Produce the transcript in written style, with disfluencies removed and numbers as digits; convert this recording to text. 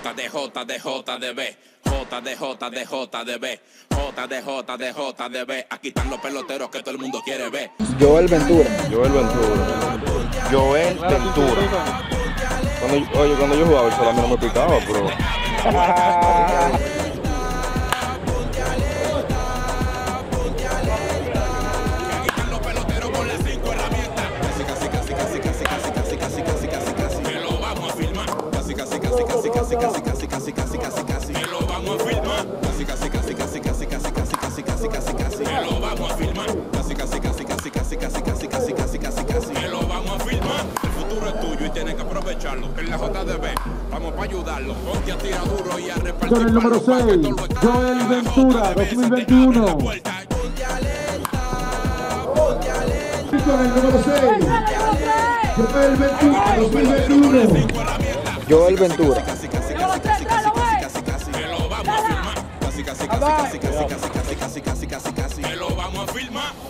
J de J de J de B, J de J de J de B, J de J de J de B. Aquí están los peloteros que todo el mundo quiere ver. Joel Ventura. Joel Ventura. Joel Ventura. Oye, cuando yo jugaba el sol a mí no me picaba, pero... Casi, me lo vamos a filmar. Casi, me lo vamos a filmar. Casi, me lo vamos a filmar. El futuro es tuyo y tienes que aprovecharlo. En la JDB vamos para ayudarlo. Ponte a tirar duro y a repartir. Con el número 6, Joel Ventura, 2021. Con el número 6, Joel Ventura, 2021. Joel Ventura. Casi, me lo vamos a filmar.